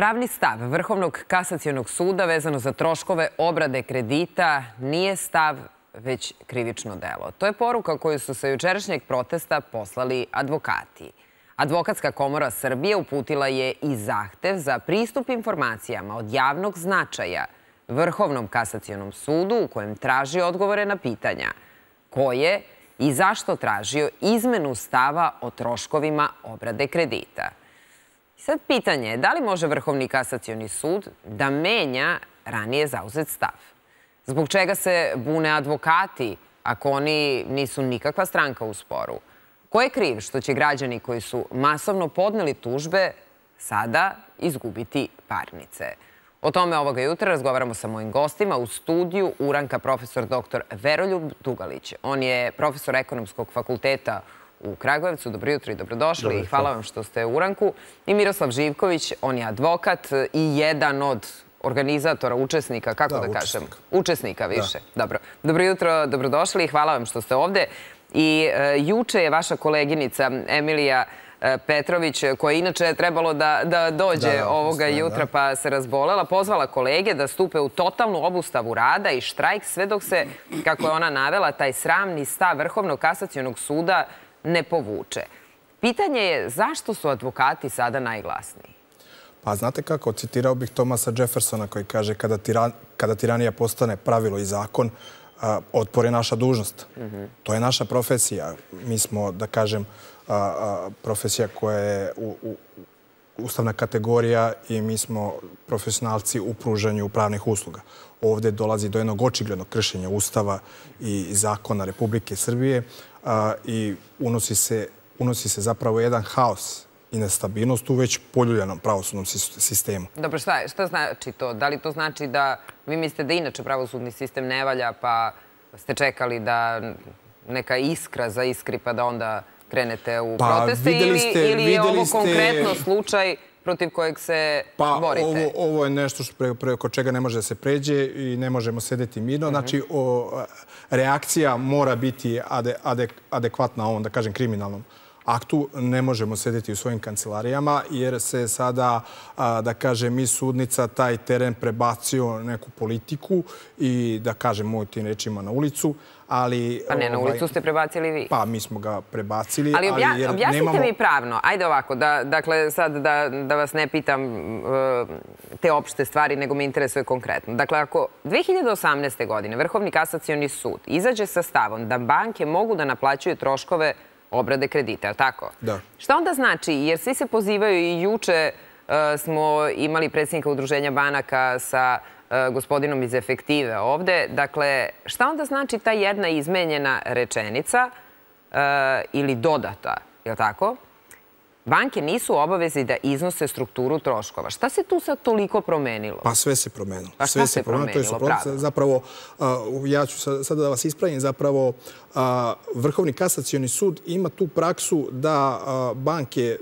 Pravni stav Vrhovnog kasacionog suda vezano za troškove obrade kredita nije stav, već krivično delo. To je poruka koju su sa jučerašnjeg protesta poslali advokati. Advokatska komora Srbije uputila je i zahtev za pristup informacijama od javnog značaja Vrhovnom kasacionom sudu u kojem traži odgovore na pitanja ko je i zašto tražio izmenu stava o troškovima obrade kredita. Sad pitanje je da li može Vrhovni kasacioni sud da menja ranije zauzet stav? Zbog čega se bune advokati ako oni nisu nikakva stranka u sporu? Ko je kriv što će građani koji su masovno podneli tužbe sada izgubiti parnice? O tome ovoga jutra razgovaramo sa mojim gostima u studiju Uranka profesor dr. Veroljub Dugalić. On je profesor Ekonomskog fakulteta u Kragujevcu. Dobro jutro i dobrodošli. Hvala vam što ste u Uranku. I Miroslav Živković, on je advokat i jedan od organizatora, učesnika, kako da kažem? Učesnika više. Dobro. Dobro jutro, dobrodošli i hvala vam što ste ovde. I juče je vaša koleginica Emilija Petrović, koja inače trebalo da dođe ovoga jutra pa se razbolela, pozvala kolege da stupe u totalnu obustavu rada i štrajk sve dok se, kako je ona navela, taj sramni stav Vrhovnog kasacionog suda ne povuče. Pitanje je zašto su advokati sada najglasniji? Pa znate kako, citirao bih Thomasa Jeffersona koji kaže kada tiranija postane pravilo i zakon, otpor je naša dužnost. To je naša profesija. Mi smo, da kažem, profesija koja je ustavna kategorija i mi smo profesionalci u pružanju pravnih usluga. Ovdje dolazi do jednog očiglednog kršenja Ustava i zakona Republike Srbije i unosi se zapravo jedan haos i nestabilnost u već poljuljanom pravosudnom sistemu. Dobro, šta znači to? Da li to znači da vi mislite da inače pravosudni sistem ne valja pa ste čekali da neka iskra zaiskri pa da onda krenete u proteste ili je ovo konkretno slučaj protiv kojeg se borite? Pa ovo je nešto preko čega ne može da se pređe i ne možemo sedeti mirno. Znači, reakcija mora biti adekvatna ovom, da kažem, kriminalnom aktu. Ne možemo sedeti u svojim kancelarijama jer se sada, da kažem, i sudnica taj teren prebacio neku politiku i, da kažem, moj tim rečima na ulicu. Pa ne, na ulicu ste prebacili vi. Pa mi smo ga prebacili. Ali objasnite mi pravno. Ajde ovako, dakle, sad da vas ne pitam te opšte stvari, nego me interesuje konkretno. Dakle, ako 2018. godine Vrhovni kasacioni sud izađe sa stavom da banke mogu da naplaćuju troškove obrade kredita, je li tako? Da. Šta onda znači? Jer svi se pozivaju i juče smo imali predsjednika Udruženja banaka sa gospodinom iz Efektive ovde. Dakle, šta onda znači ta jedna izmenjena rečenica ili dodata, je li tako? Banke nisu u obavezi da iznose strukturu troškova. Šta se tu sad toliko promenilo? Pa sve se promenilo. Pa šta se promenilo, pravno? Zapravo, ja ću sada da vas ispravim, zapravo Vrhovni kasacioni sud ima tu praksu da banke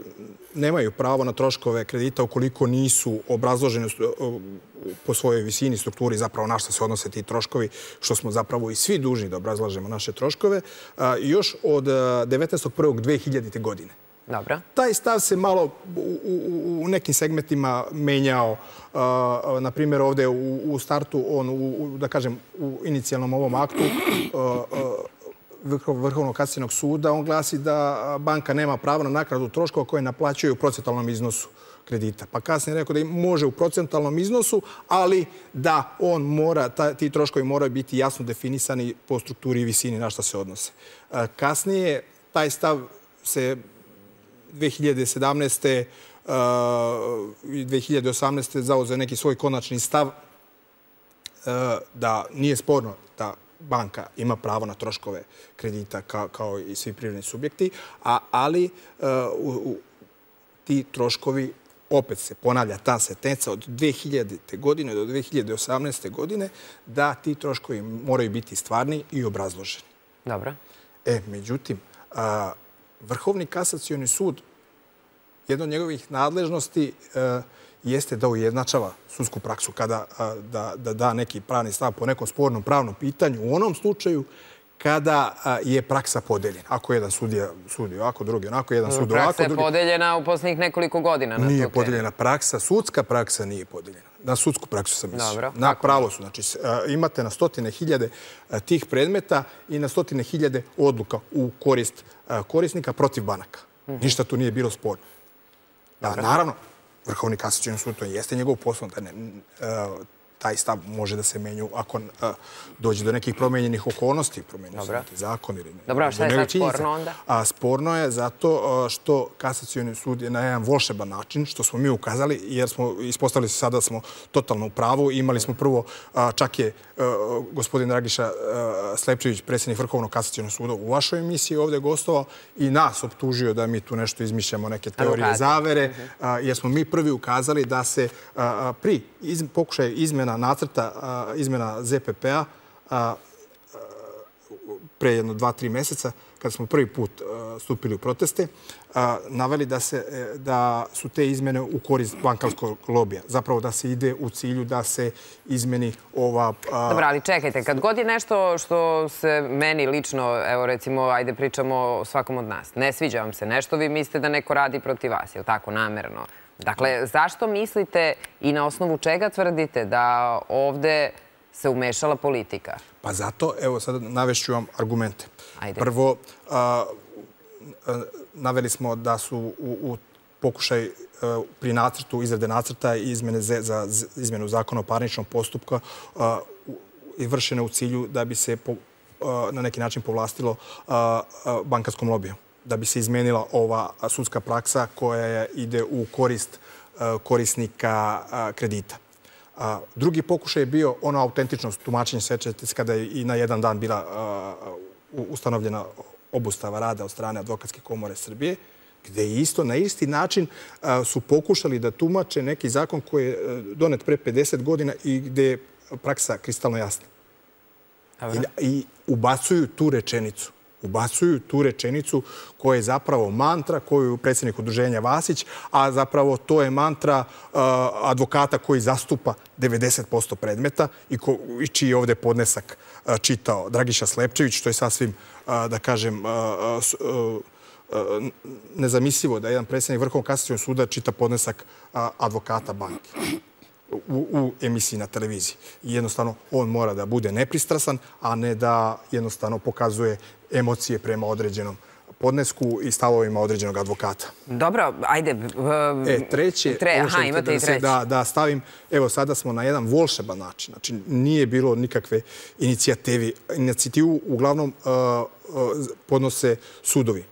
nemaju pravo na troškove kredita ukoliko nisu obrazložene po svojoj visini, strukturi, zapravo na što se odnose ti troškovi, što smo zapravo i svi dužni da obrazlažemo naše troškove, još od 19.1.2000. godine. Taj stav se malo u nekim segmentima menjao. Na primjer, ovdje u startu, da kažem, u inicijalnom ovom aktu Vrhovnog kasacionog suda, on glasi da banka nema pravo na naknadu troškova koje naplaćuje u procentualnom iznosu kredita. Pa kasnije je rekao da može u procentualnom iznosu, ali da ti troškovi moraju biti jasno definisani po strukturi i visini na što se odnose. Kasnije taj stav se 2017. i 2018. zauzeo neki svoj konačni stav da nije sporno da banka ima pravo na troškove kredita kao i svi privredni subjekti, ali ti troškovi, opet se ponavlja ta sentenca od 2000. godine do 2018. godine, da ti troškovi moraju biti stvarni i obrazloženi. Dobro. Međutim, Vrhovni kasacioni sud, jedna od njegovih nadležnosti jeste da ujednačava sudsku praksu, kada da neki pravni stav po nekom spornom pravnom pitanju, u onom slučaju kada je praksa podeljena. Ako jedan sudija sudi ovako, drugi onako, jedan sud ovako... Praksa je podeljena u posljednjih nekoliko godina. Nije podeljena praksa, sudska praksa nije podeljena. Na sudsku praksu sam mislio. Na pravo su. Znači, imate na 100.000 tih predmeta i na 100.000 odluka u korist korisnika protiv banaka. Ništa tu nije bilo sporno. Naravno, Vrhovni kasacioni sud, to jeste njegov posao, da ne... Taj stav može da se menju ako dođe do nekih promenjenih okolnosti, promenju se neki zakon ili... Dobro, šta je sad sporno onda? Sporno je zato što kasacioni sud je na jedan volšeban način, što smo mi ukazali, jer smo ispostavili se sada da smo totalno u pravu. Imali smo prvo, čak je gospodin Dragiša Slepčević, predsjednik Vrhovnog kasacionog suda, u vašoj emisiji ovdje gostovao i nas optužio da mi tu nešto izmišljamo, neke teorije zavere, jer smo mi prvi ukazali da se pri pokušaju izmjena nacrta izmjena ZPP-a pre jedno 2-3 mjeseca, kada smo prvi put stupili u proteste, naveli da su te izmjene u korist bankarskog lobija. Zapravo da se ide u cilju da se izmjeni ova... Dobro, ali čekajte, kad god je nešto što se meni lično, evo recimo, ajde pričamo o svakom od nas, ne sviđa vam se nešto, vi mislite da neko radi protiv vas, je li tako, namerno? Dakle, zašto mislite i na osnovu čega tvrdite da ovdje se umešala politika? Pa zato, evo sad navešću vam argumente. Prvo, naveli smo da su u pokušaj pri nacrtu, izrade nacrta i izmjenu zakona o parničnom postupku vršene u cilju da bi se na neki način povlastilo bankarskom lobiju, da bi se izmenila ova sudska praksa koja ide u korist korisnika kredita. Drugi pokušaj je bio ono autentičnost tumačenja, sećate se kada je i na jedan dan bila ustanovljena obustava rada od strane Advokatske komore Srbije, gdje isto na isti način su pokušali da tumače neki zakon koji je donet pre 50 godina i gdje je praksa kristalno jasna. I ubacuju tu rečenicu. Ubacuju tu rečenicu koja je zapravo mantra, koju predsjednik udruženja Vasić, a zapravo to je mantra advokata koji zastupa 90% predmeta i čiji je ovdje podnesak čitao Dragiša Slepčević, što je sasvim, da kažem, nezamislivo da jedan predsjednik Vrhovnog kasacionog suda čita podnesak advokata banke u emisiji na televiziji. Jednostavno, on mora da bude nepristrasan, a ne da jednostavno pokazuje emocije prema određenom podnesku i stavovima određenog advokata. Dobro, ajde... Treće, da stavim, evo sada smo na jedan volšeban način. Znači, nije bilo nikakve inicijative. Inicijativu uglavnom podnose sudovi.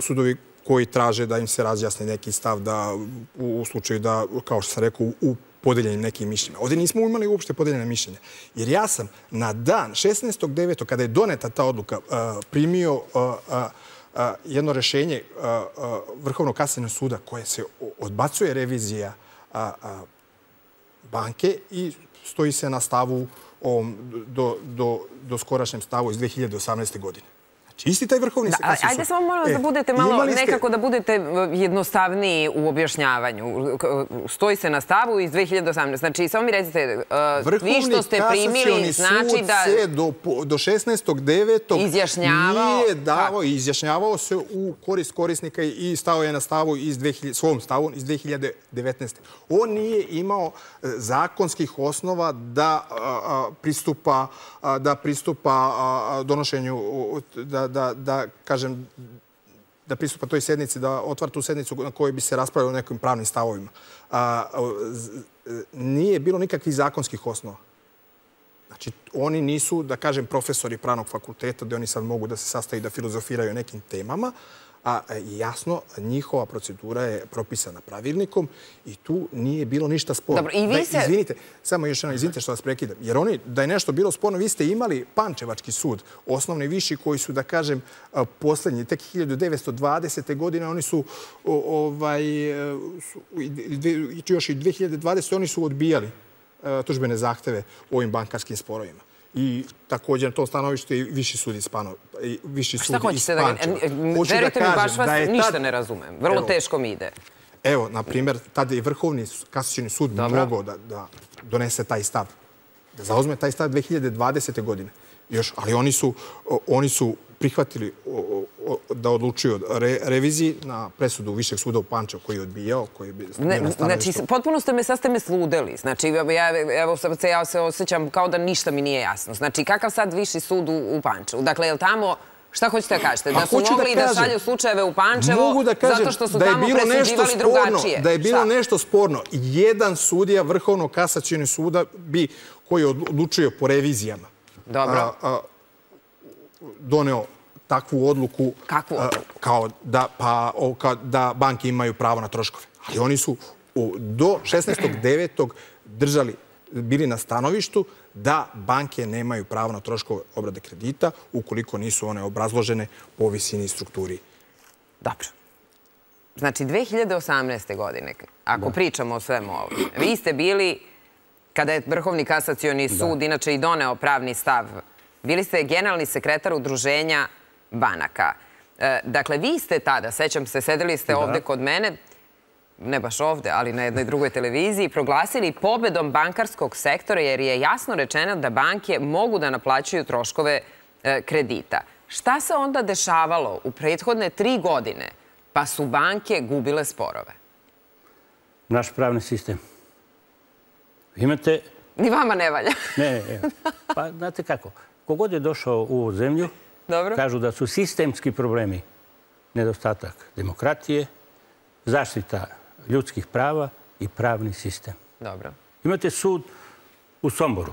Sudovi koji traže da im se razjasne neki stav da u slučaju da, kao što sam rekao, u podeljenim nekim mišljenjima. Ovdje nismo imali uopšte podeljene mišljenja. Jer ja sam na dan 16.9. kada je doneta ta odluka primio jedno rješenje Vrhovnog kasacionog suda koje se odbacuje revizija banke i stoji se na stavu do skorašnjem stavu iz 2018. godine. Isti taj Vrhovni kasacioni sud. Ajde samo moram da budete malo, nekako da budete jednostavniji u objašnjavanju. Stoji se na stavu iz 2018. Znači, samo mi recite, vi što ste primili, znači da... Vrhovni kasacioni sud do 16.9. nije dao i izjašnjavao se u korist korisnika i stao je na stavu iz 2019. On nije imao zakonskih osnova da pristupa donošenju... da pristupa toj sednici, da otvara tu sednicu na kojoj bi se raspravljalo o nekim pravnim stavovima. Nije bilo nikakvih zakonskih osnova. Znači, oni nisu, da kažem, profesori pravnog fakulteta, gdje oni sad mogu da se sastaju i da filozofiraju o nekim temama, a jasno, njihova procedura je propisana pravilnikom i tu nije bilo ništa sporno. Izvinite, samo još jedno, izvinite što vas prekidam. Jer oni, da je nešto bilo sporno, vi ste imali Pančevački sud, osnovni viši koji su, da kažem, posljednji, tek 1920. godine, oni su još i 2020. oni su odbijali tužbene zahteve u ovim bankarskim sporovima. I također na tom stanovištu je viši sud iz Pančeva. Šta hoćete da kažem? Verujte mi, baš vas ništa ne razumem. Vrlo teško mi ide. Evo, na primjer, tada je Vrhovni kasacioni sud mogao da donese taj stav. Da zauzme taj stav 2020. godine. ali oni su prihvatili da odlučuju o reviziji na presudu Višeg suda u Pančevu koji je odbijao, koji bi... Znači, potpuno ste me sludeli. Znači, ja se osjećam kao da ništa mi nije jasno. Znači, kakav sad Viši sud u Pančevu? Dakle, je li tamo... Šta hoćete da kažete? Da su mogli i da šalju slučajeve u Pančevo zato što su tamo presuđivali drugačije? Da je bilo nešto sporno. Jedan sudija Vrhovnog kasacionog suda koji je odlučio po revizijama doneo takvu odluku kao da banke imaju pravo na troškove. Ali oni su do 16.9. bili na stanovištu da banke nemaju pravo na troškove obrade kredita ukoliko nisu one obrazložene po visini i strukturi. Dobro. Znači, 2018. godine, ako pričamo o svemu ovome, vi ste bili, kada je Vrhovni kasacioni sud inače i doneo pravni stav, bili ste generalni sekretar Udruženja banaka. Dakle, vi ste tada, sećam se, sedeli ste ovde kod mene, ne baš ovde, ali na jednoj drugoj televiziji, proglasili pobedom bankarskog sektora jer je jasno rečeno da banke mogu da naplaćuju troškove kredita. Šta se onda dešavalo u prethodne 3 godine pa su banke gubile sporove? Naš pravni sistem. Imate... Ni vama ne valja. Ne, pa znate kako. Kogod je došao u zemlju, kažu da su sistemski problemi nedostatak demokratije, zaštita ljudskih prava i pravni sistem. Dobro. Imate sud u Somboru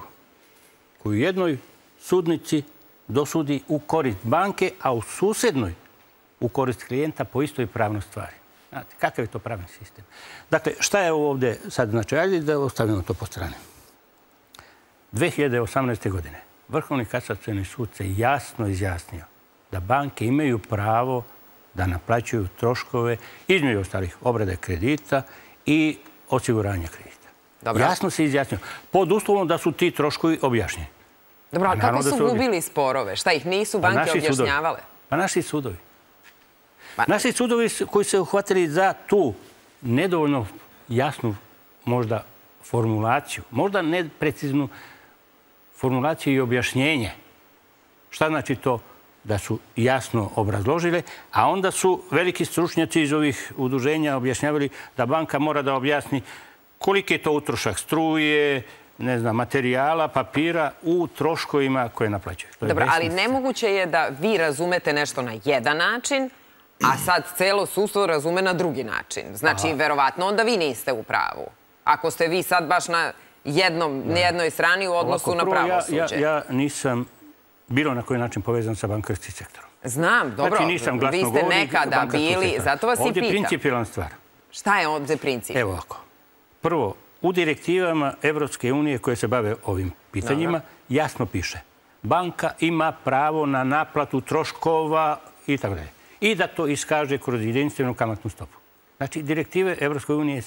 koji u jednoj sudnici dosudi u korist banke, a u susednoj u korist klijenta po istoj pravnoj stvari. Znate, kakav je to pravni sistem? Dakle, šta je ovdje sad značaj? Ajde da ostavimo to po strane. 2018. godine Vrhovni kasacioni sud se jasno izjasnio da banke imaju pravo da naplaćuju troškove između ostalih obrade kredita i osiguranja kredita. Jasno se izjasnio. Pod uslovom da su ti troškovi objašnjeni. Dobro, ali kako su gubili sporove? Šta ih nisu banke objašnjavale? Pa naši sudovi. Naši sudovi koji se uhvatili za tu nedovoljno jasnu možda formulaciju, možda nepreciznu formulaciju i objašnjenje. Šta znači to? Da su jasno obrazložile, a onda su veliki stručnjaci iz ovih udruženja objašnjavali da banka mora da objasni koliki je to utrošak struje, ne znam, materijala, papira u troškovima koje naplaćaju. Dobro, ali nemoguće je da vi razumete nešto na jedan način, a sad celo sudstvo razume na drugi način. Znači, verovatno, onda vi niste u pravu. Ako ste vi sad baš na jednoj strani u odnosu na pravosuđe. Ja nisam bilo na koji način povezan sa bankarskim sektorom. Znam, dobro. Znači, nisam glasno govorio bankarskog sektora. Zato vas i pitam. Ovdje je principijalna stvar. Šta je ovdje princip? Evo ovako. Prvo, u direktivama Evropske unije koje se bave ovim pitanjima jasno piše banka ima pravo na naplatu troškova i tako dalje. I da to iskaže kroz jedinstvenu kamatnu stopu. Znači, direktive Evropske unije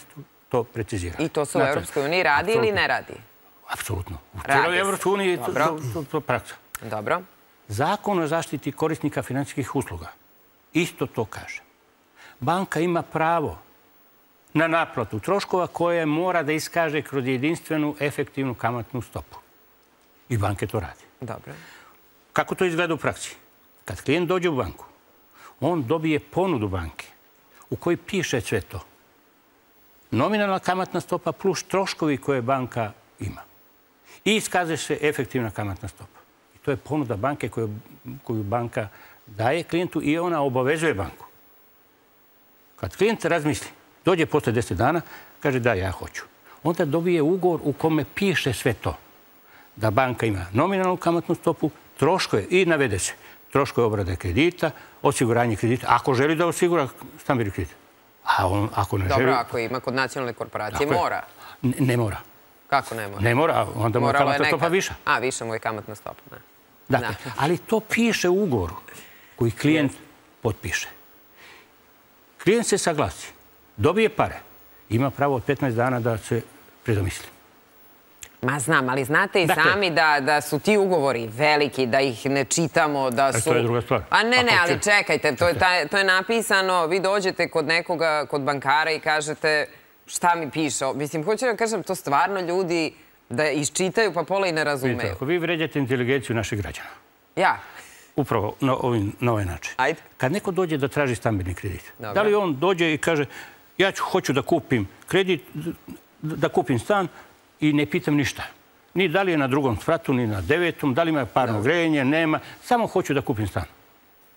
to precizira. I to se u Evropskoj uniji radi ili ne radi? Apsolutno. U cijeloj Evropskoj uniji je to praksa. Dobro. Zakon o zaštiti korisnika finansijskih usluga isto to kaže. Banka ima pravo na naplatu troškova koje mora da iskaže kroz jedinstvenu efektivnu kamatnu stopu. I banke to radi. Dobro. Kako to izgleda u praksi? Kad klijent dođe u banku, on dobije ponudu banke u kojoj piše sve to. Nominalna kamatna stopa plus troškovi koje banka ima. I iskaže se efektivna kamatna stopa. To je ponuda banke koju banka daje klijentu i ona obavezuje banku. Kad klijent razmisli, dođe posle 10 dana, kaže da, ja hoću. Onda dobije ugovor u kome piše sve to. Da banka ima nominalnu kamatnu stopu, troškove i navede se. Troškove obrade kredita, osiguranje kredita. Ako želi da osigura stambeni kredit. Dobro, ako ima kod nacionalne korporacije, mora. Ne mora. Kako ne mora? Ne mora, onda mu je kamatna stopa viša. A, više mu je kamatna stopa, ne. Dakle, ali to piše u ugovoru koji klijent potpiše. Klijent se saglasi, dobije pare, ima pravo od 15 dana da se predomisli. Ma znam, ali znate i sami da su ti ugovori veliki, da ih ne čitamo, da su... To je druga stvar. A ne, ali čekajte, to je napisano, vi dođete kod nekoga, kod bankara i kažete... Šta mi piše? Mislim, hoću da kažem, to stvarno ljudi da iščitaju, pa pola i ne razumeju. Vi vređate inteligenciju naših građana. Ja? Upravo na ovaj način. Ajde. Kad neko dođe da traži stambeni kredit, da li on dođe i kaže ja hoću da kupim kredit, da kupim stan i ne pitam ništa. Ni da li je na drugom spratu, ni na 9. Da li ima parno grejanje, nema. Samo hoću da kupim stan.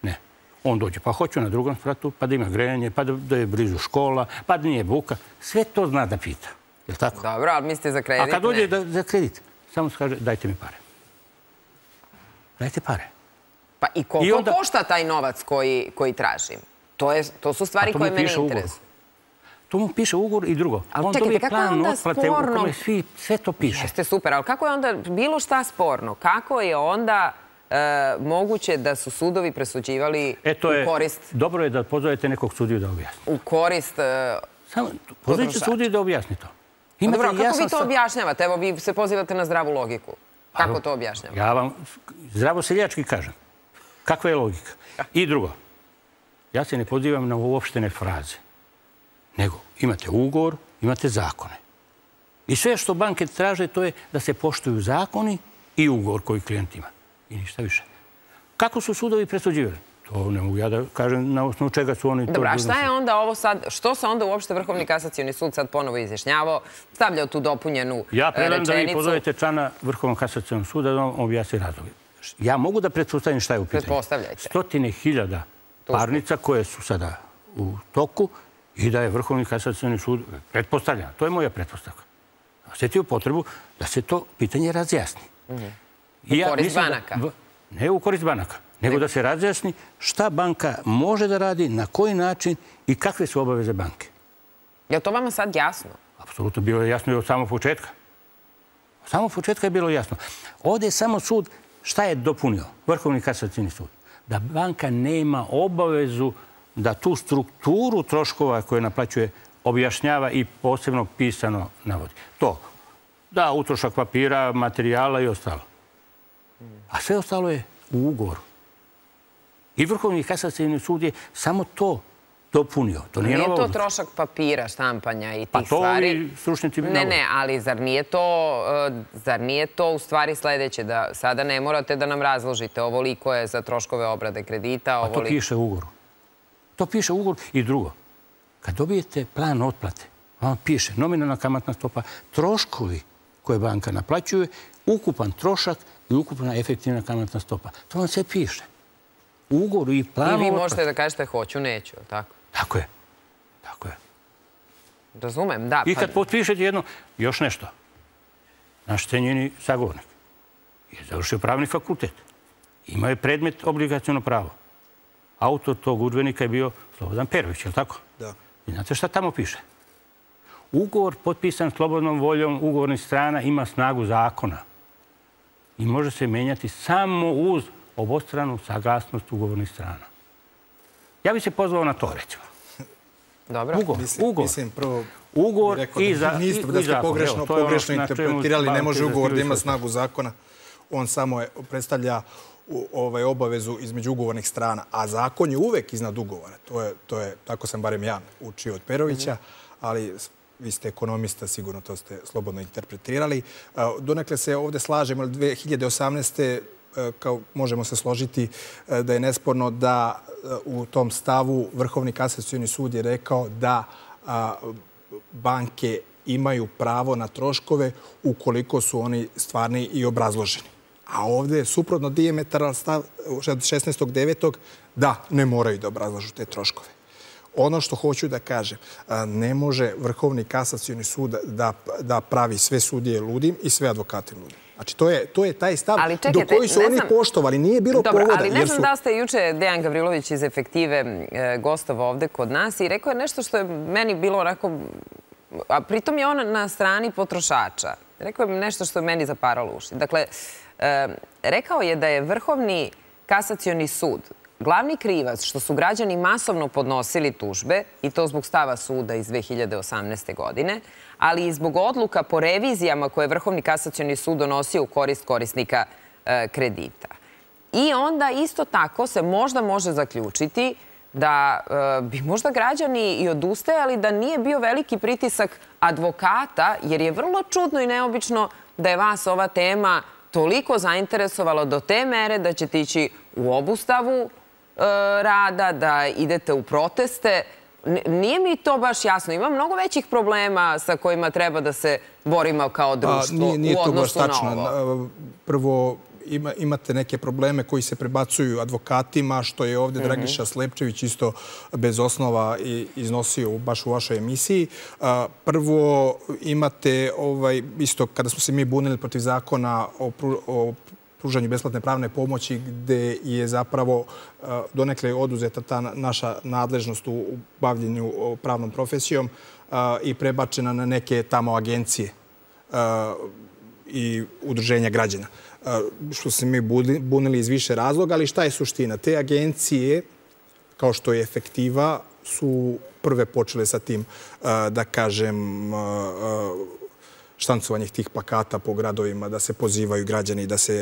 Ne. On dođe pa hoću na drugom spratu, pa da ima grejanje, pa da je blizu škola, pa da nije buka. Sve to zna da pita. Je li tako? Dobro, ali mislite za kredit? A kad dođe za kredit, samo se kaže dajte mi pare. Dajte pare. Pa i koliko košta taj novac koji tražim? To su stvari koje mene interesuju. To mu piše ugovor i drugo. On dobije plan otplate u kome sve to piše. Jeste super, ali kako je onda bilo šta sporno? Kako je onda moguće da su sudovi presuđivali u korist... Dobro je da pozovete nekog sudiju da objasni. U korist... Pozovite sudiju da objasni to. Dobro, kako vi to objašnjavate? Evo, vi se pozivate na zdravu logiku. Kako to objašnjavate? Ja vam zdravo seljački kažem. Kakva je logika? I drugo, ja se ne pozivam na uopštene fraze. Nego, imate ugovor, imate zakone. I sve što banke traže, to je da se poštuju zakoni i ugovor koji klijent ima. I ništa više. Kako su sudovi presuđivali? To ne mogu ja da kažem na osnovu čega su oni... Dobro, a šta je onda ovo sad... Što se onda uopšte Vrhovni kasacioni sud sad ponovo izjašnjavao? Stavljao tu dopunjenu rečenicu? Ja predlažem da vi pozovete člana Vrhovnog kasacionog suda da vam objasni razloge. Ja mogu da pretpostavim šta je u pitanju. 100.000 parnica koje su sada u toku i da je Vrhovni kasacioni sud pretpostavljan. To je moja pretpostavka. Osjetio potrebu da se to pitanje razjasni. U korist banaka? Ne u korist banaka, nego da se razjasni šta banka može da radi, na koji način i kakve su obaveze banke. Je li to vama sad jasno? Apsolutno, bilo je jasno i od samog početka. Od samog početka je bilo jasno. Ovdje je samo sud... Šta je dopunio Vrhovni kasacioni sud? Da banka nema obavezu da tu strukturu troškova koje naplaćuje objašnjava i posebno pisano navodi. To, da, utrošak papira, materijala i ostalo. A sve ostalo je u ugovoru. I Vrhovni kasacioni sud je samo to dopunio. Nije to trošak papira, štampanja i tih stvari. Ne, ne, ali zar nije to u stvari sljedeće? Da sada ne morate da nam razložite ovoliko je za troškove obrade kredita. A to piše u ugoru. To piše u ugoru. I drugo, kad dobijete plan otplate, vam piše nominalna kamatna stopa, troškovi koje banka naplaćuje, ukupan trošak i ukupna efektivna kamatna stopa. To vam sve piše. U ugoru i planu otplate. I vi možete da kažete hoću, neću, tako? Tako je. Tako je. Razumem, da. I kad potpišete jedno, još nešto. Naš cenjeni sagovornik je završio pravni fakultet. Imao je predmet obligaciono pravo. Autor tog udžbenika je bio Slobodan Perović, je li tako? Da. I znate šta tamo piše? Ugovor potpisan slobodnom voljom ugovornih strana ima snagu zakona. I može se menjati samo uz obostranu saglasnost ugovornih strana. Ja bi se pozvao na to, recimo. Dobro. Ugovor i zakon. Niste da ste pogrešno interpretirali, ne može ugovor da ima snagu zakona. On samo predstavlja obavezu između ugovornih strana. A zakon je uvek iznad ugovora. To je, tako sam barem ja učio od Perovića, ali vi ste ekonomista, sigurno to ste slobodno interpretirali. Donekle se ovdje slažemo, 2018. možemo se složiti da je nesporno da u tom stavu Vrhovni kasacioni sud je rekao da banke imaju pravo na troškove ukoliko su oni stvarni i obrazloženi. A ovdje je suprotno dijametralan stav 16.9. da ne moraju da obrazlažu te troškove. Ono što hoću da kažem, ne može Vrhovni kasacioni sud da pravi sve sudije ludim i sve advokate ludim. Znači, to je taj stav do koji su oni poštovali. Nije bilo povoda. Dobro, ali ne znam da ste juče Dejan Gavrilović iz Efektive gostova ovde kod nas i rekao je nešto što je meni bilo onako... A pritom je on na strani potrošača. Rekao je nešto što je meni zaparalo uši. Dakle, rekao je da je Vrhovni kasacioni sud glavni krivac što su građani masovno podnosili tužbe, i to zbog stava suda iz 2018. godine, ali i zbog odluka po revizijama koje je Vrhovni kasacioni sud donosio u korist korisnika kredita. I onda isto tako se možda može zaključiti da bi možda građani i odustajali da nije bio veliki pritisak advokata, jer je vrlo čudno i neobično da je vas ova tema toliko zainteresovalo do te mere da ćete ići u obustavu rada, da idete u proteste. Nije mi to baš jasno. Ima mnogo većih problema sa kojima treba da se borimo kao društvo u odnosu na ovo. Nije to baš tačno. Prvo, imate neke probleme koji se prebacuju advokatima, što je ovdje Dragiša Slepčević isto bez osnova iznosio baš u vašoj emisiji. Prvo, imate isto kada smo se mi bunili protiv zakona o pružanju besplatne pravne pomoći, gde je zapravo donekle oduzeta ta naša nadležnost u bavljenju pravnom profesijom i prebačena na neke tamo agencije i udruženja građana. Što se mi bunili iz više razloga, ali šta je suština? Te agencije, kao što je Efektiva, su prve počele sa tim, da kažem, štancovanjih tih plakata po gradovima, da se pozivaju građani, da se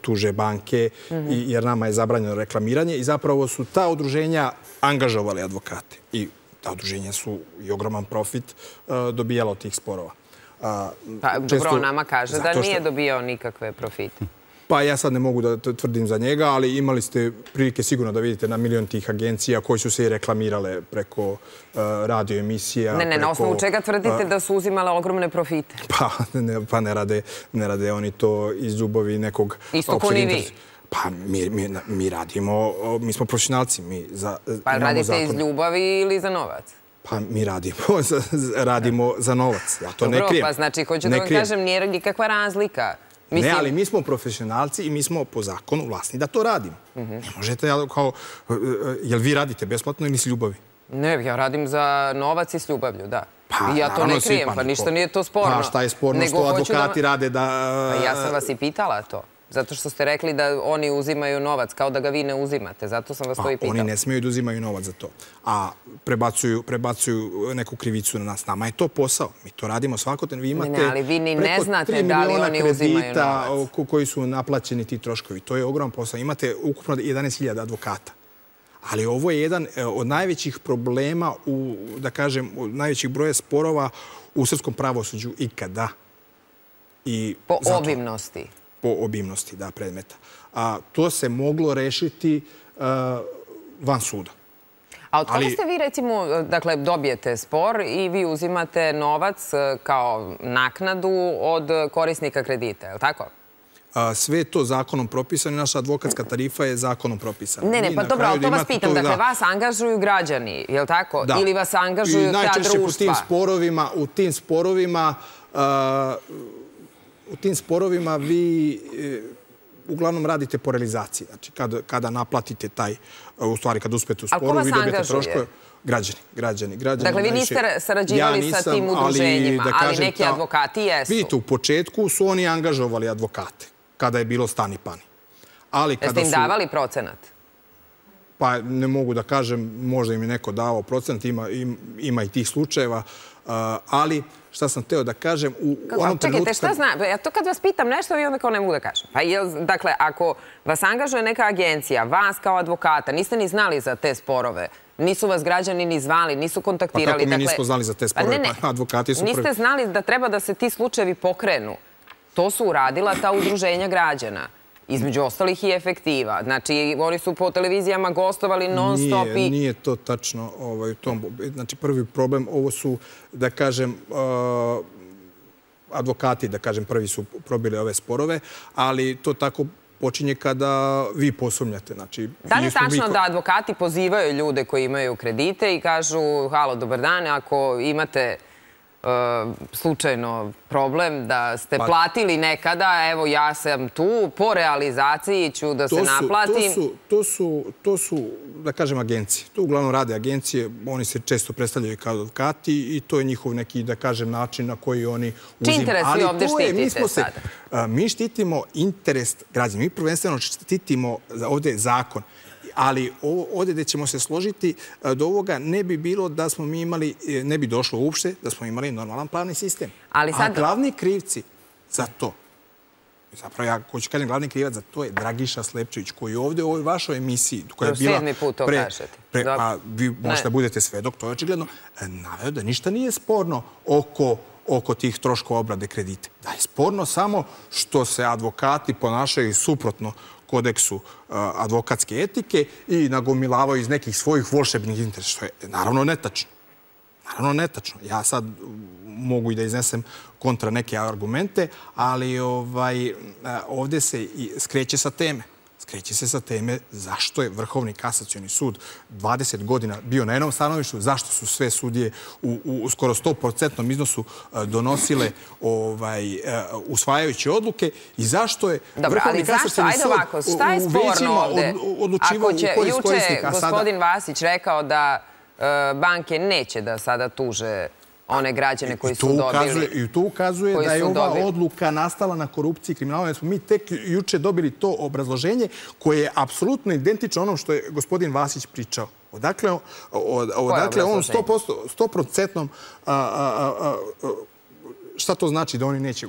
tuže banke, jer nama je zabranjeno reklamiranje. I zapravo su ta udruženja angažovali advokate. I ta udruženja su i ogroman profit dobijala od tih sporova. Pa dobro, nama kaže da nije dobijao nikakve profite. Pa ja sad ne mogu da tvrdim za njega, ali imali ste prilike sigurno da vidite na milion tih agencija koji su se i reklamirale preko radio emisija. Ne, na osnovu čega tvrdite da su uzimale ogromne profite? Pa ne rade oni to iz ljubavi nekog... Isto ko ni vi. Pa mi radimo, mi smo profesionalci. Pa radite iz ljubavi ili za novac? Pa mi radimo za novac. Ja to ne krijem. Dobro, pa znači, hoću da vam kažem, nije nikakva razlika. Ne, ali mi smo profesionalci i mi smo po zakonu vlasni da to radimo. Ne možete kao, jel vi radite besplatno ili s ljubavi? Ne, ja radim za novac i s ljubavlju, da. I ja to ne krijem, pa ništa nije to sporno. Pa šta je sporno što advokati rade da... Ja sam vas i pitala to. Zato što ste rekli da oni uzimaju novac, kao da ga vi ne uzimate. Zato sam vas to i pitala. Oni ne smiju da uzimaju novac za to. A prebacuju neku krivicu na nas. Nama je to posao. Mi to radimo svakodnevno. Vi imate preko 3 miliona kredita koji su naplaćeni ti troškovi. To je ogroman posao. Imate ukupno 11.000 advokata. Ali ovo je jedan od najvećih problema, da kažem, od najvećih broja sporova u srpskom pravosuđu ikada. Po obimnosti. Po obimnosti predmeta. To se moglo rešiti van suda. A od koga ste vi, recimo, dakle, dobijete spor i vi uzimate novac kao naknadu od korisnika kredita, je li tako? Sve je to zakonom propisano i naša advokatska tarifa je zakonom propisana. Ne, pa dobro, ali to vas pitam. Dakle, vas angažuju građani, je li tako? Ili vas angažuju ta društva? U tim sporovima vi uglavnom radite po realizaciji. Znači, kada naplatite taj, u stvari, kada uspete u sporu, vi dobijete troškove. Građani. Dakle, vi niste sarađivali sa tim udruženjima, ali neki advokati jesu. Vidite, u početku su oni angažovali advokate, kada je bilo stani pani. Jeste im davali procenat? Pa ne mogu da kažem, možda im je neko davao procenat, ima i tih slučajeva, ali... Šta sam teo da kažem u onom trenutku... Čekajte, šta znam? Ja to kad vas pitam nešto, vi onda kao ne mogu da kažem. Dakle, ako vas angažuje neka agencija, vas kao advokata, niste ni znali za te sporove, nisu vas građani ni zvali, nisu kontaktirali... Pa kako mi nismo znali za te sporove? Pa advokati su... Niste znali da treba da se ti slučajevi pokrenu. To su uradila ta udruženja građana. Između ostalih i Efektiva. Znači, oni su po televizijama gostovali non-stop i... Nije to tačno u tom. Znači, prvi problem, ovo su, da kažem, advokati, da kažem, prvi su probili ove sporove, ali to tako počinje kada vi posumnjate. Da li je tačno da advokati pozivaju ljude koji imaju kredite i kažu, halo, dobar dan, ako imate... slučajno problem da ste platili nekada, evo ja sam tu, po realizaciji ću da se naplatim. To su, da kažem, agencije. To uglavnom rade agencije, oni se često predstavljaju kao advokati i to je njihov neki, da kažem, način na koji oni uzimaju. Čiji interes vi ovdje štitite sada? Mi štitimo interes građana. Mi prvenstveno štitimo ovdje zakon. Ali ovdje gdje ćemo se složiti do ovoga ne bi bilo da smo mi imali, ne bi došlo uopšte da smo imali normalan pravni sistem. A glavni krivci za to, zapravo ja hoću kažem glavni krivac za to je Dragiša Slepčević koji je ovdje u ovoj vašoj emisiji koja je bila... 7. put to kažete. Pa vi možete da budete svedok, to je očigledno, naveo da ništa nije sporno oko oko tih troškova obrade kredita. Da je sporno samo što se advokati ponašaju suprotno kodeksu advokatske etike i nagomilavaju iz nekih svojih volšebnih interesa, što je naravno netačno. Naravno netačno. Ja sad mogu i da iznesem kontra neke argumente, ali ovdje se skreće sa teme. Skreće se sa teme zašto je Vrhovni kasacioni sud 20 godina bio na jednom stanovištu, zašto su sve sudije u skoro 100% iznosu donosile usvajajuće odluke i zašto je Vrhovni kasacioni sud u većima odlučivao u korist korisnika. Juče gospodin Vasić rekao da banke neće da sada tuže one građane koji su dobili. I to ukazuje da je ova odluka nastala na korupciji i kriminalu. Mi tek juče dobili to obrazloženje koje je apsolutno identično onom što je gospodin Vasić pričao. Odakle on 100%... Šta to znači da oni neće...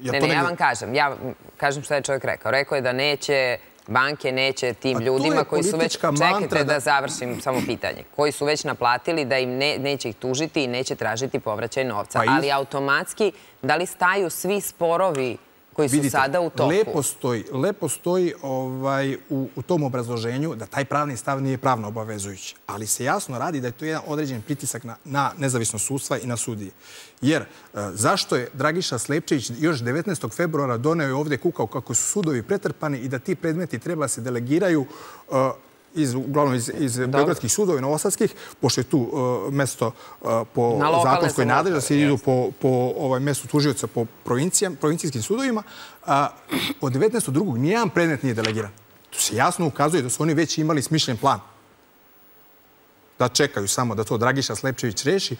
Ne, ja vam kažem. Ja kažem što je čovjek rekao. Rekao je da neće... Banke neće tim ljudima koji su već... Čekajte da završim samo pitanje. Koji su već naplatili da im neće ih tužiti i neće tražiti povraćaj novca. Ali automatski, da li staju svi sporovi koji su sada u toku? Lepo stoji u tom obrazloženju da taj pravni stav nije pravno obavezujući. Ali se jasno radi da je to jedan određen pritisak na nezavisno sudstva i na sudije. Jer zašto je Dragiša Slepčević još 19. februara doneo je ovdje kukao kako su sudovi pretrpani i da ti predmeti treba se delegiraju uglavnom iz beogradskih sudova i novosadskih, pošto je tu mesto po zakonskoj nadležnosti, idu po mestu tužioca po provincijskim sudovima, od 19.2. nijedan predmet nije delegiran. To se jasno ukazuje da su oni već imali smišljen plan. Da čekaju samo da to Dragiša Slepčević reši,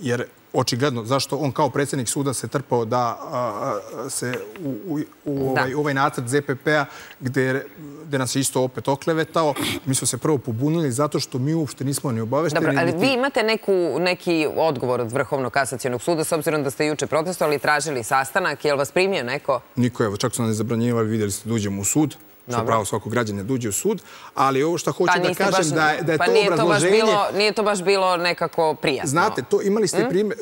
jer očigledno zašto on kao predsjednik suda se trpao da se u ovaj nacrt ZPP-a gde nas je isto opet oklevetao, mi smo se prvo pobunili zato što mi uopšte nismo ni obavešteni. Dobro, ali vi imate neki odgovor od Vrhovnog kasacionog suda s obzirom da ste juče protestovali, tražili sastanak, je li vas primio neko? Niko, evo, čak su nas zabranjivali, vidjeli ste da uđemo u sud. Što pravo svako građan ne dođe u sud, ali ovo što hoću da kažem da je to obrazloženje... Pa nije to baš bilo nekako prijatno. Znate, to imali ste primjer...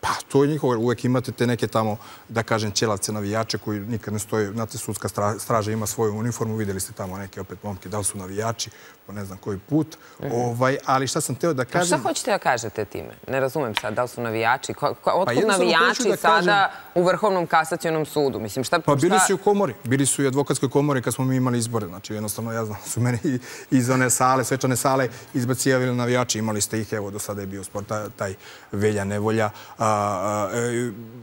Pa, to je njihova. Uvijek imate te neke tamo, da kažem, ćelavce, navijače koji nikad ne stoje. Znate, sudska straža ima svoju uniformu, vidjeli ste tamo neke opet momke, da li su navijači, po ne znam koji put. Ali šta sam teo da kažem... Šta hoćete da kažete time? Ne razumem sad, da li su navijači? Otkud navijači sada u Vrhovnom kasacionom sudu? Pa bili su i u komori. Bili su i u advokatskoj komori kad smo mi imali izbore. Znači, jednostavno, ja znam, su mene iz one sale, svečane sale, izbacivali navijači. Imali ste ih, evo, do sada je bio sport, taj velja nevolja.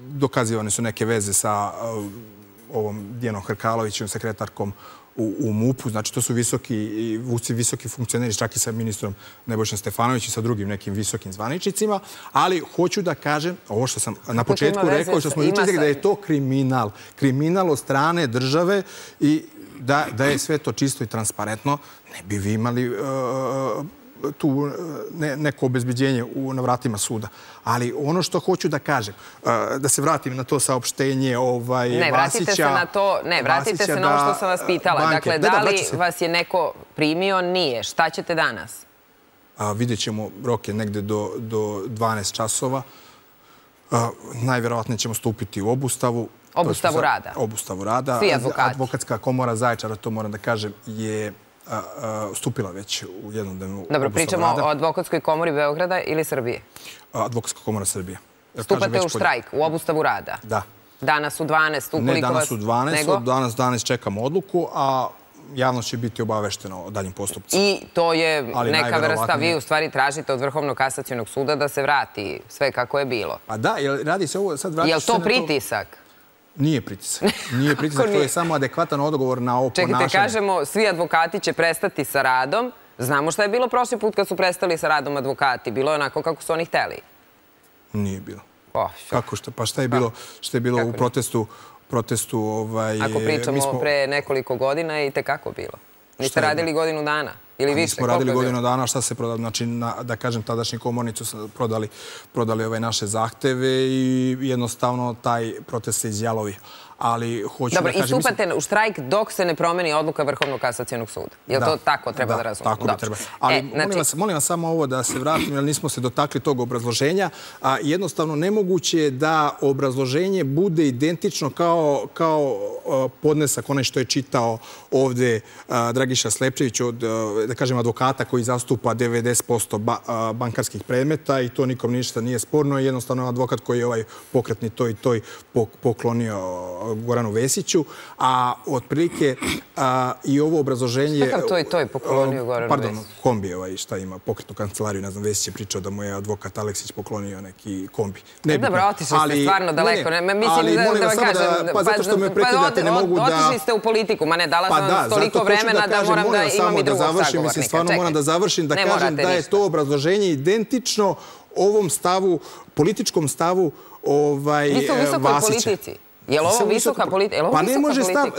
Dokazivane su neke veze sa ovom Dijanom Hrkalovićem, sekretarkom u MUP-u. Znači, to su visoki funkcioneri, čak i sa ministrom Nebojšom Stefanovićem, sa drugim nekim visokim zvaničnicima. Ali hoću da kažem, ovo što sam na početku rekao, što smo učinili, da je to kriminal. Kriminal od strane države i da je sve to čisto i transparentno. Ne bi vi imali... tu neko obezbeđenje na vratima suda. Ali ono što hoću da kažem, da se vratim na to saopštenje Vasića... Ne, vratite se na to, ne, vratite se na ono što sam vas pitala. Dakle, da li vas je neko primio? Nije. Šta ćete danas? Vidjet ćemo, rok je negde do 12 časova. Najverovatnije ćemo stupiti u obustavu. Obustavu rada? Obustavu rada. Svi advokati. Advokatska komora Zaječara, to moram da kažem, je... stupila već u jednom danu. Dobro, pričamo o Advokatskoj komori Beograda ili Srbije? Advokatska komora Srbije. Stupate u štrajk, u obustavu rada? Da. Danas u 12? Ne, danas u 12, danas čekamo odluku, a javnost će biti obaveštena o daljim postupcima. I to je neka vrsta, vi u stvari tražite od Vrhovnog kasacionog suda da se vrati sve kako je bilo. Pa da, radi se ovo... Je li to pritisak? Nije pritisak. Nije pritisak, to je samo adekvatan odgovor na ovo ponašanje. Čekajte, kažemo, svi advokati će prestati sa radom. Znamo šta je bilo prošli put kad su prestali sa radom advokati. Bilo je onako kako su oni hteli? Nije bilo. Pa šta je bilo u protestu? Ako pričamo pre nekoliko godina je i tekako bilo. Niste radili godinu dana? Nismo radili godinu dana, šta se prodali? Znači, da kažem, tadašnji komornicu su prodali naše zahteve i jednostavno taj protest se izjalovio. ali hoću da kažem... Dobro, istupate u štrajk dok se ne promeni odluka Vrhovnog kasacionog suda. Je li to tako treba da razumem? Da, tako bi treba. Ali molim vas samo ovo da se vratim, jer nismo se dotakli tog obrazloženja. Jednostavno, nemoguće je da obrazloženje bude identično kao podnesak, onaj što je čitao ovdje Dragiša Slepčević od, da kažem, advokata koji zastupa 90% bankarskih predmeta i to nikom ništa nije sporno. Jednostavno, advokat koji je ovaj pokretni toj i toj poklonio Goranu Vesiću, a otprilike i ovo obrazloženje... Šta to i to je poklonio Goranu Vesiću? Pardon, kombi ovaj šta ima, pokretnu kancelariju, ne znam, Vesić je pričao da mu je advokat Aleksić poklonio neki kombi. Dobro, otišli ste stvarno daleko. Ali molim vas samo da... Zato što me prekidate, ne mogu da... Otišli ste u politiku, ma ne, dala sam vam toliko vremena da moram da imam i drugog sagovornika. Mislim, stvarno moram da završim, da kažem da je to obrazloženje identično ovom stavu, političkom stavu Vasića. Mi su u visokoj politici. Je li ovo visoka politika? Pa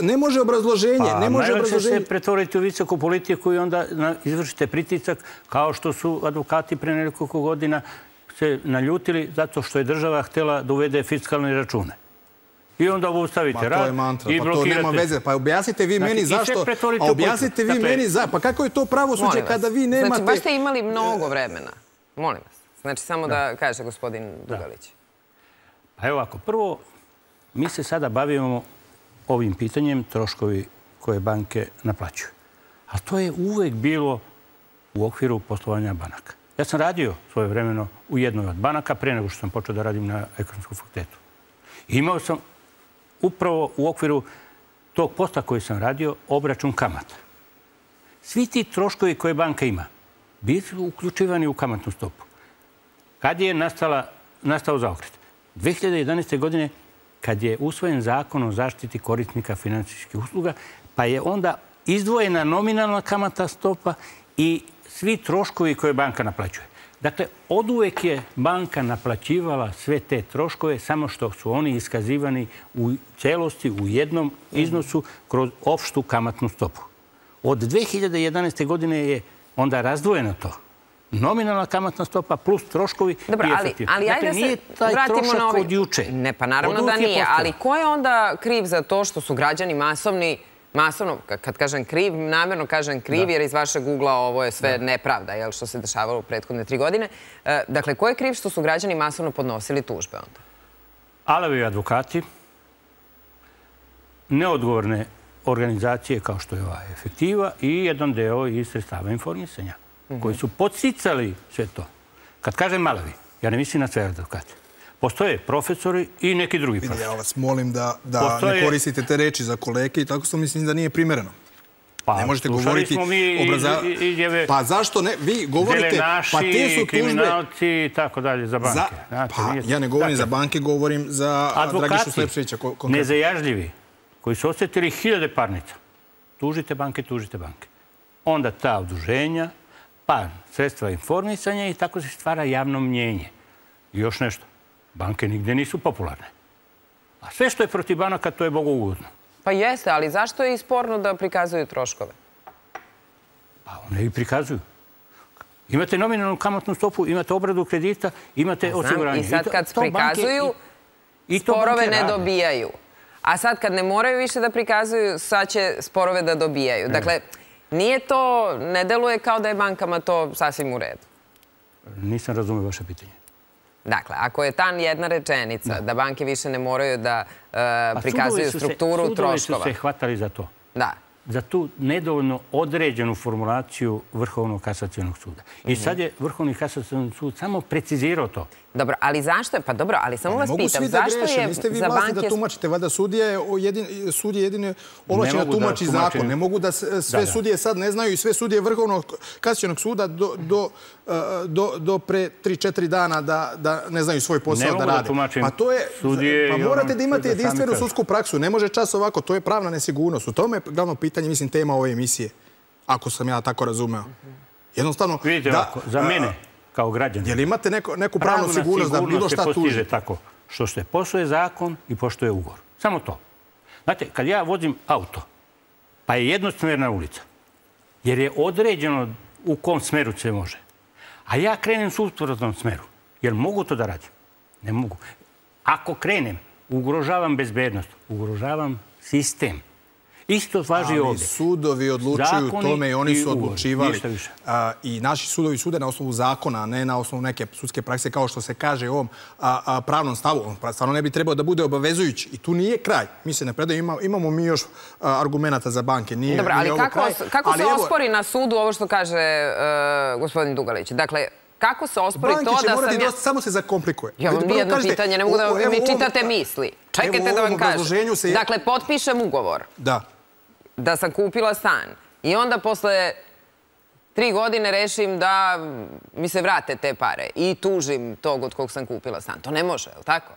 ne može obrazloženje. Najveće se pretvoriti u visoku politiku i onda izvršite pritisak, kao što su advokati pre nekoliko godina se naljutili zato što je država htjela da uvede fiskalne račune. I onda obustavite rad i blokirate. Pa to nema veze. Pa objasnite vi meni zašto... Objasnite vi meni zašto... Pa kako je to pravosuđe kada vi nemate... Znači, baš ste imali mnogo vremena. Molim vas. Znači, samo da kaže gospodin Dugalić. Pa evo ovako, prvo... Mi se sada bavimo ovim pitanjem troškovi koje banke naplaćuju. Ali to je uvek bilo u okviru poslovanja banaka. Ja sam radio svoje vremeno u jednoj od banaka pre nego što sam počeo da radim na Ekonomskom fakultetu. Imao sam upravo u okviru tog posla koji sam radio obračun kamata. Svi ti troškovi koje banka ima bili su uključivani u kamatnu stopu. Kad je nastao zaokret? 2011. godine kad je usvojen zakon o zaštiti korisnika finansijskih usluga, pa je onda izdvojena nominalna kamatna stopa i svi troškovi koje banka naplaćuje. Dakle, oduvek je banka naplaćivala sve te troškove, samo što su oni iskazivani u celosti, u jednom iznosu, kroz opštu kamatnu stopu. Od 2011. godine je onda razdvojeno to. Nominalna kamatna stopa plus troškovi i efektiv. Ali ajde da se vratimo na ovaj... Ne, pa naravno da nije. Ali ko je onda kriv za to što su građani masovno, kad kažem kriv, namjerno kažem kriv, jer iz vašeg ugla ovo je sve nepravda, što se dešavalo u prethodne 3 godine. Dakle, ko je kriv što su građani masovno podnosili tužbe onda? Alevi advokati, neodgovorne organizacije kao što je ova Efektiva i jedan deo iz sredstava informisanja koji su podsticali sve to. Kad kažem malevi, ja ne mislim na sve advokate. Postoje profesori i neki drugi profesori. Ja vas molim da ne koristite te reči za kolege i tako što mislim da nije primjereno. Ne možete govoriti... Pa zašto ne? Vi govorite... Pa te su tužbe... kriminalci i tako dalje za banke. Pa ja ne govorim za banke, govorim za Dragišu Slepčevića. Advokati nezajažljivi koji su osjetili 1000 parnica. Tužite banke, tužite banke. Onda ta udruženja, pa sredstva informisanja i tako se stvara javno mnjenje. I još nešto, banke nigde nisu popularne. A sve što je protiv banaka, to je bogougodno. Pa jeste, ali zašto je sporno da prikazuju troškove? Pa one i prikazuju. Imate nominalnu kamatnu stopu, imate obradu kredita, imate osiguranje. I sad kad prikazuju, sporove ne dobijaju. A sad kad ne moraju više da prikazuju, sad će sporove da dobijaju. Dakle, nije to, ne deluje kao da je bankama to sasvim u redu. Nisam razumio vaše pitanje. Dakle, ako je ta jedna rečenica da banke više ne moraju da prikazuju strukturu troškova... Sudovi su se hvatali za to. Da. Za tu nedovoljno određenu formulaciju Vrhovnog kasacionog suda. I sad je Vrhovni kasacioni sud samo precizirao to. Dobro, ali zašto je... Pa dobro, ali samo vas pitam, zašto je za banke... Niste vi vlasti da tumačite, valjda sud je jedine ovlašćen da tumači zakon. Ne mogu da sve sudije sad ne znaju i sve sudije Vrhovnog kasacionog suda do pre 3-4 dana da ne znaju svoj posao da rade. Ne mogu da tumačim sudije... Pa morate da imate jedinstvenu sudsku praksu. Ne može čas ovako, to je pravna nesigurnost. U tome je glavno pitanje, mislim, tema ove emisije. Ako sam ja tako razumeo. Jednostavno... Vidite ovako, za mene... kao građani. Jel imate neku pravnu sigurnost da bilo šta tuži? Tako što se poštuje zakon i poštuje ugovor. Samo to. Znate, kad ja vozim auto, pa je jednosmerna ulica, jer je određeno u kom smeru se može. A ja krenem u suprotnom smeru. Jel mogu to da radim? Ne mogu. Ako krenem ugrožavam bezbednost, ugrožavam sistem. Isto važi ovdje. Ali sudovi odlučuju o tome i oni su odlučivali. I naši sudovi sude na osnovu zakona, a ne na osnovu neke sudske prakse, kao što se kaže u ovom pravnom stavu. On stvarno ne bi trebao da bude obavezujući. I tu nije kraj. Mi se ne predaju. Imamo mi još argumenata za banke. Dobro, ali kako se ospori na sudu ovo što kaže gospodin Dugalić? Dakle, kako se ospori to da sam ja... Banke će morati, samo se zakomplikuje. Ja vam nijedno pitanje, ne mogu da mi čitate misli. Čekajte da vam kažem. Dakle, potpišem ugovor. Da. Da sam kupila stan i onda posle 3 godine rešim da mi se vrate te pare i tužim tog od kog sam kupila stan. To ne može, je li tako?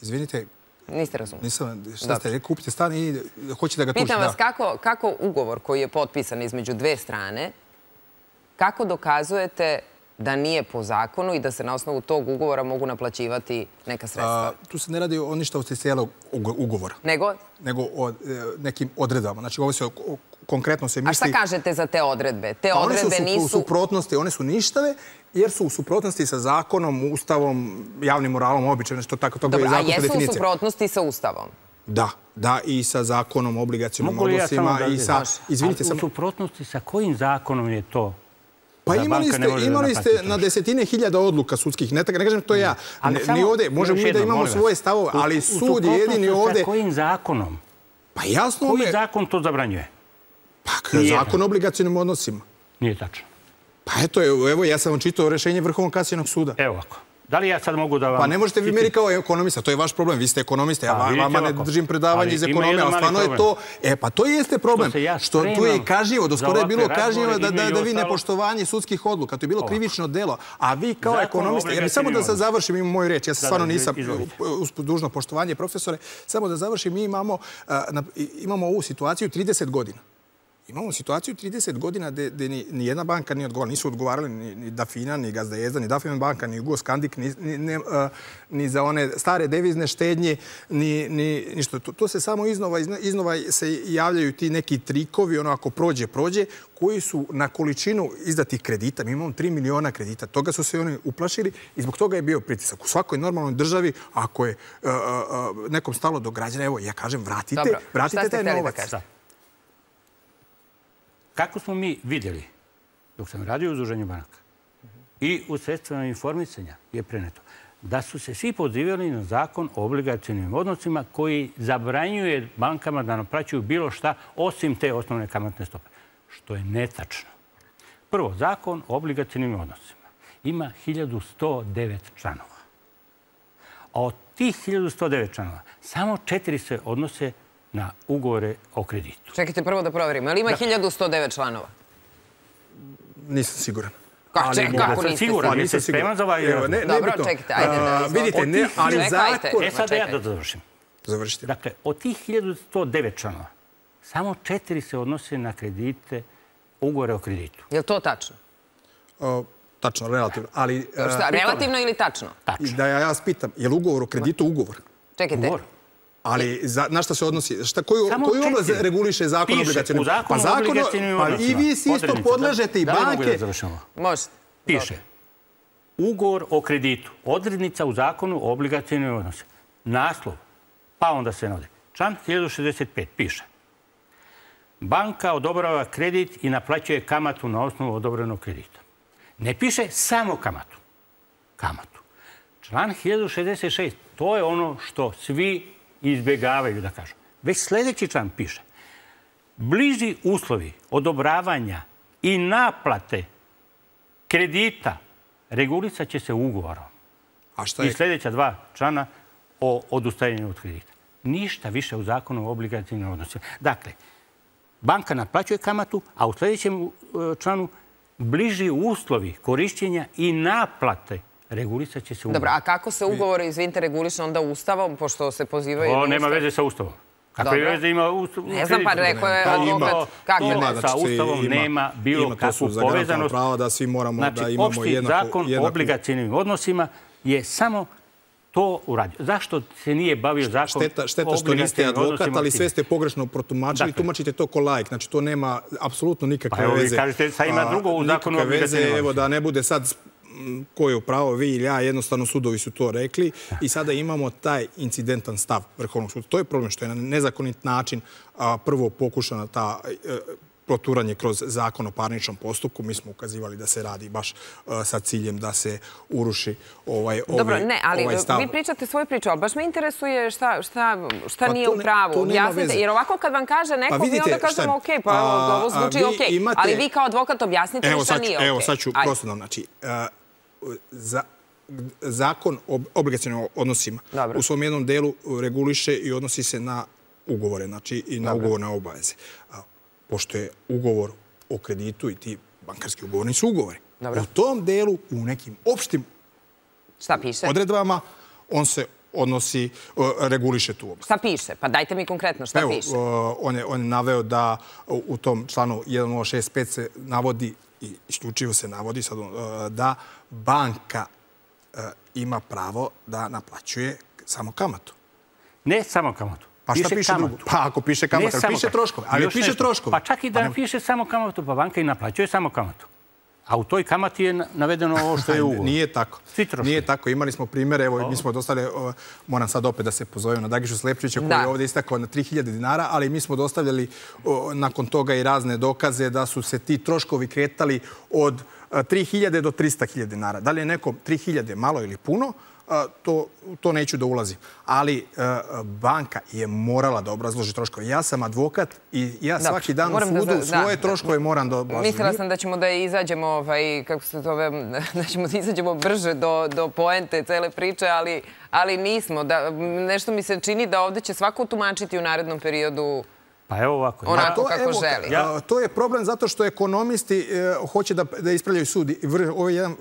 Izvinite. Niste razumeli. Šta ste, kupite stan i hoćete da ga tužite. Pitam vas kako ugovor koji je potpisan između dve strane, kako dokazujete da nije po zakonu i da se na osnovu tog ugovora mogu naplaćivati neka sredstva? Tu se ne radi o ništa od cijelog ugovora. Nego? Nego o nekim odredbama. Znači, ovo se konkretno se misli... A šta kažete za te odredbe? Te odredbe nisu... Suprotnosti, one su ništave jer su u suprotnosti sa zakonom, ustavom, javnim moralom, običajem, nešto tako. Dobro, a jesu u suprotnosti sa ustavom? Da, da, i sa zakonom, obligacionim odnosima i sa... Izvinite, u suprotnosti sa kojim zakonom je to? Pa imali ste na desetine hiljada odluka sudskih, ne kažem to ja. Ni ovdje, možemo mi da imamo svoje stavove, ali sud je jedini ovdje... Sa kojim zakonom? Pa jasno... Koji zakon to zabranjuje? Pa zakon o obligacionim odnosima. Nije tačno. Pa eto, evo, ja sam vam čitao rešenje Vrhovnog kasacionog suda. Evo ovako. Da li ja sad mogu da vam... Pa ne možete vi meni kao ekonomista, to je vaš problem, vi ste ekonomista, ja vama ne držim predavanje iz ekonomije, ali stvarno je to... E, pa to jeste problem, što tu je kažnjivo, doskoro je bilo kažnjivo da vi nepoštovanje sudskih odluka, to je bilo krivično delo, a vi kao ekonomista... Ja bih samo da sad završim, imam moju reč, ja se stvarno nisam uz dužno poštovanje, profesore, samo da završim, mi imamo ovu situaciju 30 godina. Imamo situaciju 30 godina gdje ni jedna banka nije odgovarala. Nisu odgovarali ni Dafina, ni Gazda Jezda, ni Dafina banka, ni Jugoskandik, ni za one stare devizne štednje, ni ništa. To se samo iznova se javljaju ti neki trikovi, ono ako prođe, koji su na količinu izdatih kredita. Mi imamo 3 miliona kredita. Toga su se oni uplašili i zbog toga je bio pritisak. U svakoj normalnoj državi, ako je nekom stalo do građana, evo, ja kažem, vratite taj novac. Kako smo mi vidjeli, dok sam radio u Udruženju banaka i u sredstvima informisanja je preneto, da su se svi pozivali na zakon o obligacionim odnosima koji zabranjuje bankama da naplaćuju bilo šta osim te osnovne kamatne stope. Što je netačno. Prvo, zakon o obligacionim odnosima ima 1109 članova. A od tih 1109 članova samo 4 se odnose na ugovore o kreditu. Čekajte prvo da proverimo. Ali ima 1109 članova? Nisam siguran. Kako, kako niste siguran? Nisam spreman za ovaj... Dobro, čekajte, ajde da... Vidite, ne, ali zakon... E sad da ja da završim. Završite. Dakle, od tih 1109 članova, samo 4 se odnose na kredite, ugovore o kreditu. Je li to tačno? Tačno, relativno. Relativno ili tačno? Tačno. Da ja vas pitam, je li ugovor o kreditu ugovor? Čekajte. Ali na šta se odnosi? Koju oblast reguliše zakon o obligacionim odnosima? Pa zakon o obligacionim odnosima. I vi isto podlažete i banke. Možete. Piše. Ugovor o kreditu. Odrednica u zakonu o obligacionim odnosima. Naslov. Pa onda se navodi. Član 1065 piše. Banka odobrava kredit i naplaćuje kamatu na osnovu odobrenog kredita. Ne piše samo kamatu. Kamatu. Član 1066. To je ono što svi izbjegavaju da kažu. Već sljedeći član piše bliži uslovi odobravanja i naplate kredita regulisat će se ugovorom. I sljedeća 2 člana o odustajanju od kredita. Ništa više u zakonu o obligacionim odnosima. Dakle, banka naplaćuje kamatu, a u sljedećem članu bliži uslovi korišćenja i naplate regulisat će se ugovor. Dobro, a kako se ugovor, izvinite, reguliše onda Ustavom, pošto se pozivaju... O, nema veze sa Ustavom. Kakve veze ima Ustavom? Ne znam, pa rekao je... To sa Ustavom nema bilo kakvu povezanost. Znači, opšti zakon o obligacionim odnosima je samo to uradio. Zašto se nije bavio zakon o obligacionim odnosima? Šteta što niste advokat, ali sve ste pogrešno protumačili. Tumačite to ko laik. Znači, to nema apsolutno nikakve veze. Pa evo, vi kažete, sad ima drugo u zakonu o obligacionim odnosima. Nikakve veze, evo, da ne bude sad... ko je upravo, vi ili ja, jednostavno sudovi su to rekli i sada imamo taj incidentan stav Vrhovnog suda. To je problem što je na nezakonit način prvo pokušana ta proturanje kroz zakon o parničnom postupku. Mi smo ukazivali da se radi baš sa ciljem da se uruši ovaj stav. Dobro, ne, ali vi pričate svoju priču, ali baš me interesuje šta nije u pravu. Jer ovako kad vam kaže neko, mi onda kažemo ok, pa ovo zvuči ok. Ali vi kao advokat objasnite šta nije ok. Evo, sad ću prosto nam, znači, zakon o obligacionim odnosima u svom jednom delu reguliše i odnosi se na ugovore, znači i na ugovorne obaveze. Pošto je ugovor o kreditu i ti bankarski ugovorni su ugovori. U tom delu, u nekim opštim odredbama, on se odnosi, reguliše tu oblast. Šta piše? Pa dajte mi konkretno šta piše. Evo, on je naveo da u tom članu 1065 se navodi, i isključivo se navodi, da banka ima pravo da naplaćuje samo kamatu. Ne samo kamatu. Pa šta piše drugo? Pa ako piše kamatu, ali piše troškove. Ali piše troškove. Pa čak i da piše samo kamatu, pa banka i naplaćuje samo kamatu. A u toj kamati je navedeno ovo što je ugovor. Nije tako. Svi troškovi. Nije tako. Imali smo primjere, evo, mi smo dostavili, moram sad opet da se pozovem na Dagišu Slepčića, koji je ovdje istakao na 3000 dinara, ali mi smo dostavljali nakon toga i razne dokaze da su se ti troškovi kretali od 3000 do 300.000 dinara. Da li je nekom 3000 malo ili puno, to neću da ulazim. Ali banka je morala da obrazloži troškove. Ja sam advokat i ja svaki dan u sudu svoje troškove moram da obrazložim. Mislila sam da ćemo da izađemo, kako se zove, da ćemo da izađemo brže do poente cele priče, ali nismo. Nešto mi se čini da ovdje će svako tumačiti u narednom periodu onako kako želi. To je problem zato što ekonomisti hoće da ispravljaju sud. Ovo je jedan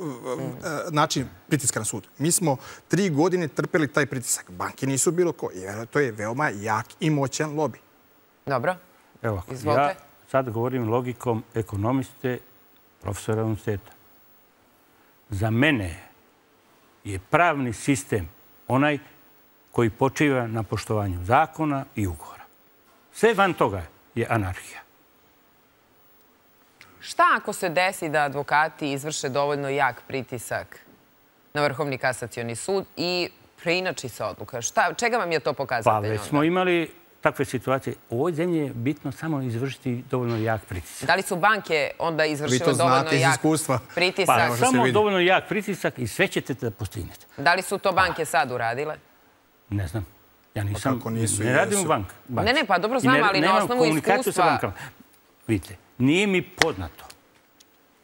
način pritiska na sud. Mi smo 3 godine trpeli taj pritisak. Banke nisu bilo ko. To je veoma jak i moćan lobi. Dobro. Ja sad govorim logikom ekonomiste, profesora univerziteta. Za mene je pravni sistem onaj koji počiva na poštovanju zakona i ugovora. Sve van toga je anarhija. Šta ako se desi da advokati izvrše dovoljno jak pritisak na Vrhovni kasacioni sud i preinači se odluka? Čega vam je to pokazatelj? Pa već smo imali takve situacije. U ovoj zemlji je bitno samo izvršiti dovoljno jak pritisak. Da li su banke onda izvršile dovoljno jak pritisak? Pa samo dovoljno jak pritisak i sve ćete da postignete. Da li su to banke sad uradile? Ne znam. Ja nisam, ne radim u banku. Ne, pa dobro znam, ali na osnovu iskustva... Vidite, nije mi poznato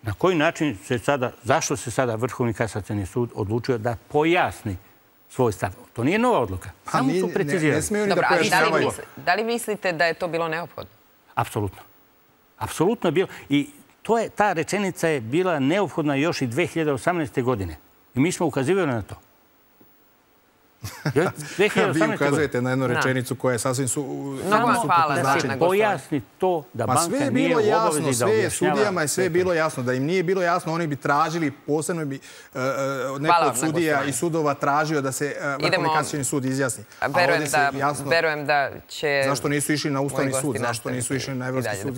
na koji način se sada, zašto se sada Vrhovni kasacioni sud odlučio da pojasni svoj stav. To nije nova odluka. Samo su precizirali. Da li mislite da je to bilo neophodno? Apsolutno. Apsolutno je bilo. I ta rečenica je bila neophodna još i 2018. godine. I mi smo ukazivali na to. Vi ukazujete na jednu rečenicu koja je sasvim suprotna. Pojasni to da banka nije u obavezi da objašnjava. Sve je sudijama i sve je bilo jasno. Da im nije bilo jasno, oni bi tražili, posebno bi neko od sudija i sudova tražio da se Vrhovni kasacioni sud izjasni. Verujem da će... Zašto nisu išli na Ustavni sud? Zašto nisu išli na Evropski sud?